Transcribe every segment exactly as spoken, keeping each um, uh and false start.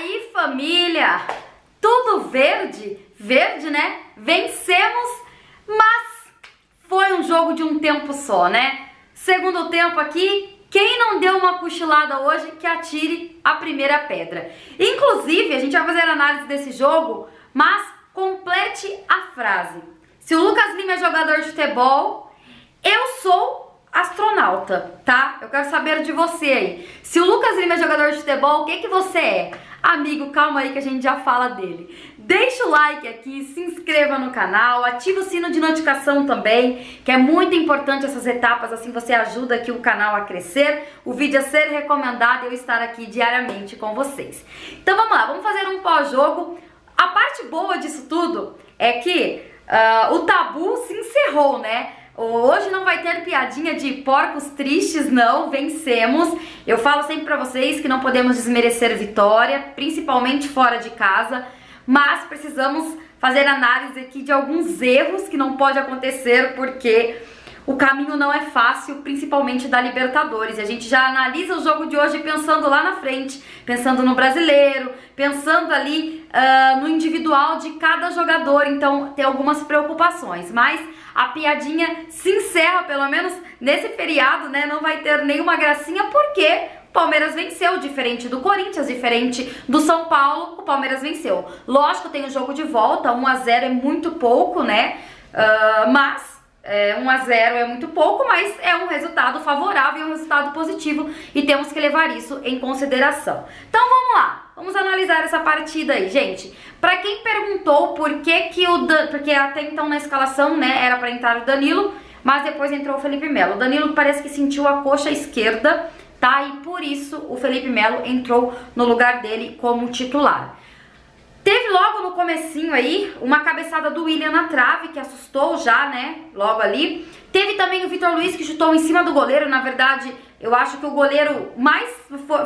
aí, família? Tudo verde, verde, né? Vencemos, mas foi um jogo de um tempo só, né? Segundo tempo aqui, quem não deu uma cochilada hoje, que atire a primeira pedra. Inclusive, a gente vai fazer a análise desse jogo, mas complete a frase. Se o Lucas Lima é jogador de futebol, eu sou astronauta, tá? Eu quero saber de você aí. Se o Lucas Lima é jogador de futebol, o que que você é? Amigo, calma aí que a gente já fala dele. Deixa o like aqui, se inscreva no canal, ativa o sino de notificação também, que é muito importante essas etapas, assim você ajuda aqui o canal a crescer, o vídeo a ser recomendado e eu estar aqui diariamente com vocês. Então vamos lá, vamos fazer um pós-jogo. A parte boa disso tudo é que uh, o tabu se encerrou, né? Hoje não vai ter piadinha de porcos tristes, não, vencemos. Eu falo sempre pra vocês que não podemos desmerecer vitória, principalmente fora de casa, mas precisamos fazer análise aqui de alguns erros que não pode acontecer, porque o caminho não é fácil, principalmente da Libertadores. E a gente já analisa o jogo de hoje pensando lá na frente, pensando no brasileiro, pensando ali uh, no individual de cada jogador, então tem algumas preocupações, mas a piadinha se encerra, pelo menos nesse feriado, né? Não vai ter nenhuma gracinha, porque o Palmeiras venceu, diferente do Corinthians, diferente do São Paulo, o Palmeiras venceu. Lógico, tem o jogo de volta, um a zero é muito pouco, né? Uh, mas... É, um a zero é muito pouco, mas é um resultado favorável, um resultado positivo e temos que levar isso em consideração. Então vamos lá, vamos analisar essa partida aí, gente. Pra quem perguntou por que que o Dan... porque até então na escalação, né, era pra entrar o Danilo, mas depois entrou o Felipe Melo. O Danilo parece que sentiu a coxa esquerda, tá? E por isso o Felipe Melo entrou no lugar dele como titular. Teve logo no comecinho aí uma cabeçada do Willian na trave, que assustou já, né, logo ali. Teve também o Vitor Luiz que chutou em cima do goleiro. Na verdade, eu acho que o goleiro mais,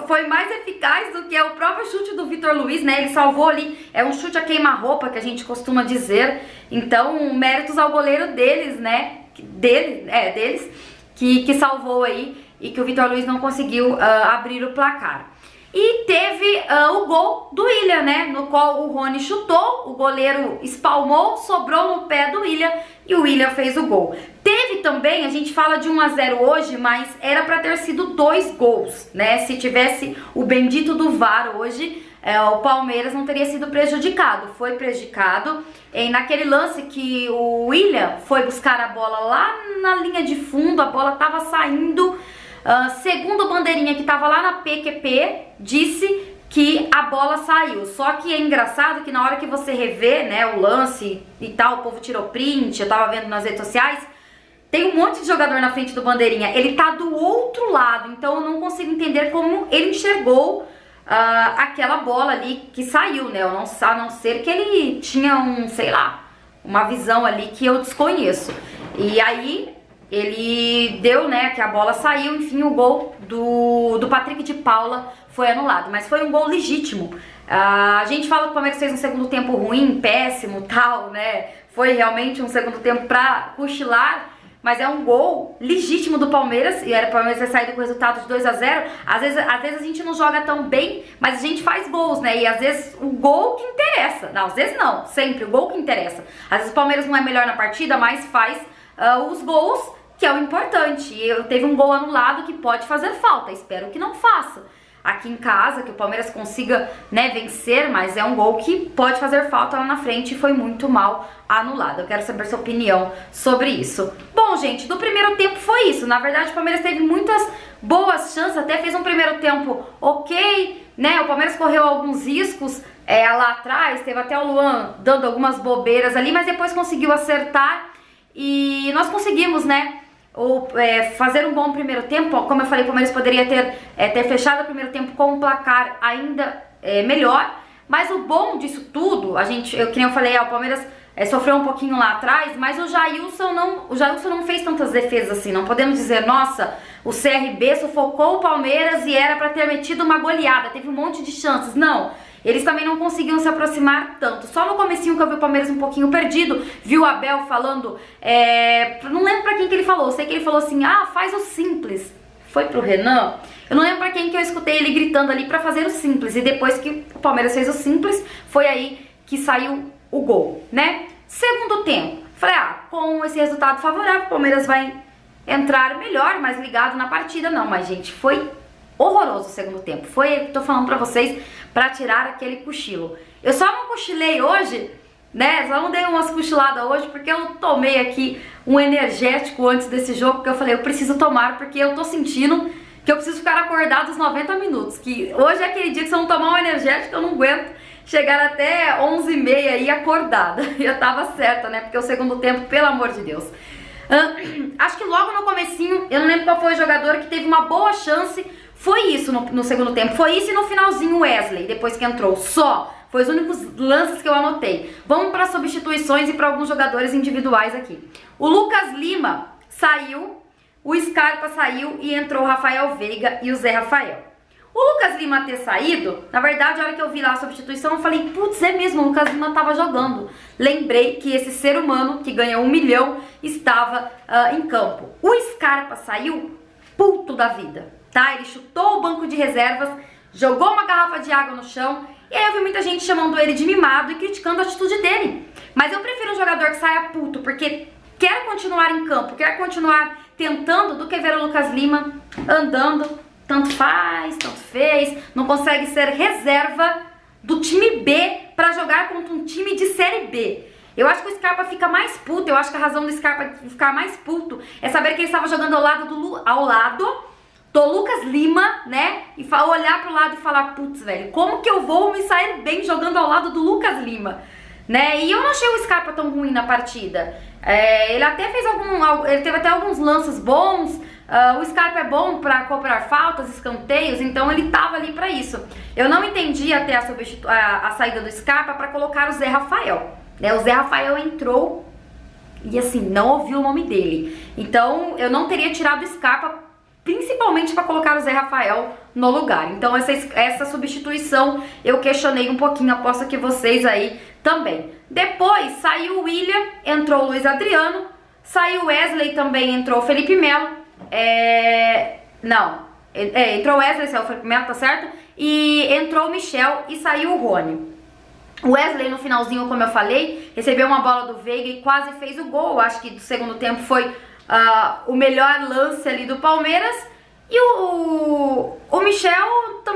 foi mais eficaz do que o próprio chute do Vitor Luiz, né, ele salvou ali. É um chute a queima-roupa que a gente costuma dizer, então méritos ao goleiro deles, né, dele, é, deles, que, que salvou aí e que o Vitor Luiz não conseguiu uh, abrir o placar. E teve uh, o gol do Willian, né, no qual o Rony chutou, o goleiro espalmou, sobrou no pé do Willian e o Willian fez o gol. Teve também, a gente fala de um a zero hoje, mas era pra ter sido dois gols, né, se tivesse o bendito do V A R hoje, é, o Palmeiras não teria sido prejudicado, foi prejudicado. E naquele lance que o Willian foi buscar a bola lá na linha de fundo, a bola tava saindo... Uh, segundo bandeirinha que estava lá na P Q P, disse que a bola saiu. Só que é engraçado que na hora que você revê, né, o lance e tal, o povo tirou print, eu tava vendo nas redes sociais, tem um monte de jogador na frente do bandeirinha. Ele tá do outro lado, então eu não consigo entender como ele enxergou uh, aquela bola ali que saiu, né? A não ser que ele tinha um, sei lá, uma visão ali que eu desconheço. E aí... ele deu, né, que a bola saiu, enfim, o gol do, do Patrick de Paula foi anulado, mas foi um gol legítimo. Ah, a gente fala que o Palmeiras fez um segundo tempo ruim, péssimo, tal, né, foi realmente um segundo tempo pra cochilar, mas é um gol legítimo do Palmeiras, e era o Palmeiras ter saído com o resultado de dois a zero, às vezes, às vezes a gente não joga tão bem, mas a gente faz gols, né, e às vezes o gol que interessa, não, às vezes não, sempre o gol que interessa, às vezes o Palmeiras não é melhor na partida, mas faz Uh, os gols, que é o importante. Eu teve um gol anulado que pode fazer falta, espero que não faça aqui em casa, que o Palmeiras consiga, né, vencer, mas é um gol que pode fazer falta lá na frente e foi muito mal anulado. Eu quero saber sua opinião sobre isso. Bom, gente, do primeiro tempo foi isso. Na verdade, o Palmeiras teve muitas boas chances, até fez um primeiro tempo ok, né, o Palmeiras correu alguns riscos é, lá atrás, teve até o Luan dando algumas bobeiras ali, mas depois conseguiu acertar. E nós conseguimos, né, ou, é, fazer um bom primeiro tempo. Como eu falei, o Palmeiras poderia ter, é, ter fechado o primeiro tempo com um placar ainda é, melhor. Mas o bom disso tudo, a gente, eu, que nem eu falei, ó, o Palmeiras é, sofreu um pouquinho lá atrás, mas o Jailson, não, o Jailson não fez tantas defesas assim. Não podemos dizer, nossa, o C R B sufocou o Palmeiras e era pra ter metido uma goleada, teve um monte de chances, não. Eles também não conseguiam se aproximar tanto. Só no comecinho que eu vi o Palmeiras um pouquinho perdido, viu o Abel falando, é, não lembro pra quem que ele falou, sei que ele falou assim, ah, faz o simples, foi pro Renan. Eu não lembro pra quem que eu escutei ele gritando ali pra fazer o simples. E depois que o Palmeiras fez o simples, foi aí que saiu o gol, né? Segundo tempo, falei, ah, com esse resultado favorável, o Palmeiras vai entrar melhor, mais ligado na partida. Não, mas gente, foi horroroso o segundo tempo. Foi, tô falando pra vocês, pra tirar aquele cochilo. Eu só não cochilei hoje, né? Só não dei umas cochiladas hoje, porque eu tomei aqui um energético antes desse jogo, porque eu falei, eu preciso tomar, porque eu tô sentindo que eu preciso ficar acordado os noventa minutos, que hoje é aquele dia que se eu não tomar um energético, eu não aguento chegar até onze e meia aí acordada. Eu tava certa, né? Porque o segundo tempo, pelo amor de Deus. Acho que logo no comecinho, eu não lembro qual foi o jogador que teve uma boa chance. Foi isso no, no segundo tempo, foi isso e no finalzinho Wesley, depois que entrou, só. Foi os únicos lances que eu anotei. Vamos para substituições e para alguns jogadores individuais aqui. O Lucas Lima saiu, o Scarpa saiu e entrou o Rafael Veiga e o Zé Rafael. O Lucas Lima ter saído, na verdade, a hora que eu vi lá a substituição, eu falei, putz, é mesmo, o Lucas Lima tava jogando. Lembrei que esse ser humano que ganha um milhão estava uh, em campo. O Scarpa saiu puto da vida, tá? Ele chutou o banco de reservas, jogou uma garrafa de água no chão. E aí eu vi muita gente chamando ele de mimado e criticando a atitude dele. Mas eu prefiro um jogador que saia puto, porque quer continuar em campo, quer continuar tentando, do que ver o Lucas Lima andando, tanto faz, tanto fez, não consegue ser reserva do time B pra jogar contra um time de série B. Eu acho que o Scarpa fica mais puto, eu acho que a razão do Scarpa ficar mais puto é saber que ele estava jogando ao lado do, ao lado do Lucas Lima, né? E olhar pro lado e falar, putz, velho, como que eu vou me sair bem jogando ao lado do Lucas Lima? Né? E eu não achei o Scarpa tão ruim na partida. É, ele até fez algum, ele teve até alguns lances bons. Uh, o Scarpa é bom pra cobrar faltas, escanteios, então ele tava ali pra isso. Eu não entendi até a, substitu a, a saída do Scarpa pra colocar o Zé Rafael, né? O Zé Rafael entrou e assim, não ouviu o nome dele. Então eu não teria tirado o Scarpa, principalmente pra colocar o Zé Rafael no lugar. Então essa, essa substituição eu questionei um pouquinho, aposto que vocês aí também. Depois saiu o Willian, entrou o Luiz Adriano, saiu o Wesley também, entrou o Felipe Melo. É... Não, é, entrou o Wesley, saiu o Felipe Melo, tá certo? E entrou o Michel e saiu o Rony. O Wesley no finalzinho, como eu falei, recebeu uma bola do Veiga e quase fez o gol. Acho que do segundo tempo foi uh, o melhor lance ali do Palmeiras. E o, o Michel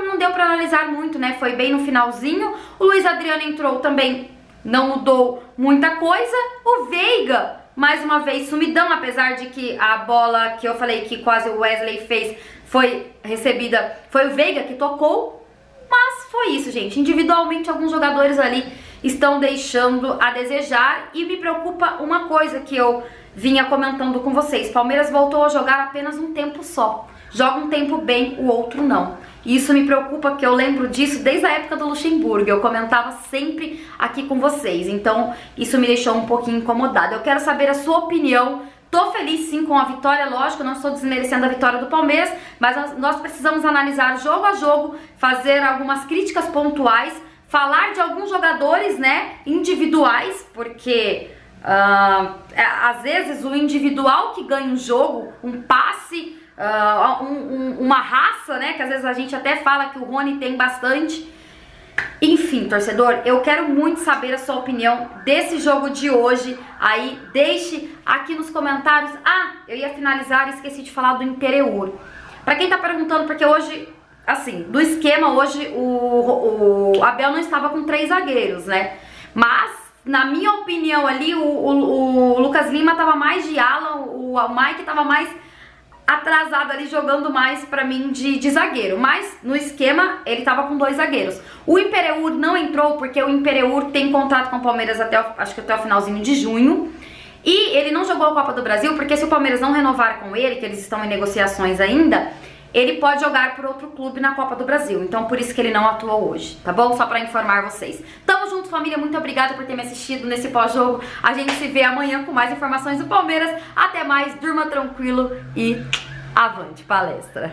não deu pra analisar muito, né? Foi bem no finalzinho. O Luiz Adriano entrou também, não mudou muita coisa. O Veiga, mais uma vez, sumidão, apesar de que a bola que eu falei que quase o Wesley fez foi recebida, foi o Veiga que tocou, mas foi isso, gente. Individualmente, alguns jogadores ali estão deixando a desejar e me preocupa uma coisa que eu vinha comentando com vocês. Palmeiras voltou a jogar apenas um tempo só. Joga um tempo bem, o outro não. E isso me preocupa, que eu lembro disso desde a época do Luxemburgo. Eu comentava sempre aqui com vocês. Então, isso me deixou um pouquinho incomodada. Eu quero saber a sua opinião. Tô feliz sim com a vitória, lógico, não estou desmerecendo a vitória do Palmeiras, mas nós precisamos analisar jogo a jogo, fazer algumas críticas pontuais, falar de alguns jogadores, né, individuais, porque uh, às vezes o individual que ganha um jogo, um passe, Uh, um, um, uma raça, né, que às vezes a gente até fala que o Rony tem bastante. Enfim, torcedor, eu quero muito saber a sua opinião desse jogo de hoje. Aí deixe aqui nos comentários. Ah, eu ia finalizar e esqueci de falar do Empereur. Pra quem tá perguntando, porque hoje, assim, do esquema hoje o, o Abel não estava com três zagueiros, né? Mas na minha opinião ali o, o, o Lucas Lima tava mais de ala, o, o Mike tava mais atrasado ali, jogando mais pra mim de, de zagueiro, mas no esquema ele tava com dois zagueiros. O Empereur não entrou porque o Empereur tem contrato com o Palmeiras até, acho que até o finalzinho de junho, e ele não jogou a Copa do Brasil porque se o Palmeiras não renovar com ele, que eles estão em negociações ainda, ele pode jogar por outro clube na Copa do Brasil, então por isso que ele não atuou hoje, tá bom? Só pra informar vocês. Tamo junto, família, muito obrigada por ter me assistido nesse pós-jogo. A gente se vê amanhã com mais informações do Palmeiras. Até mais, durma tranquilo e avante palestra!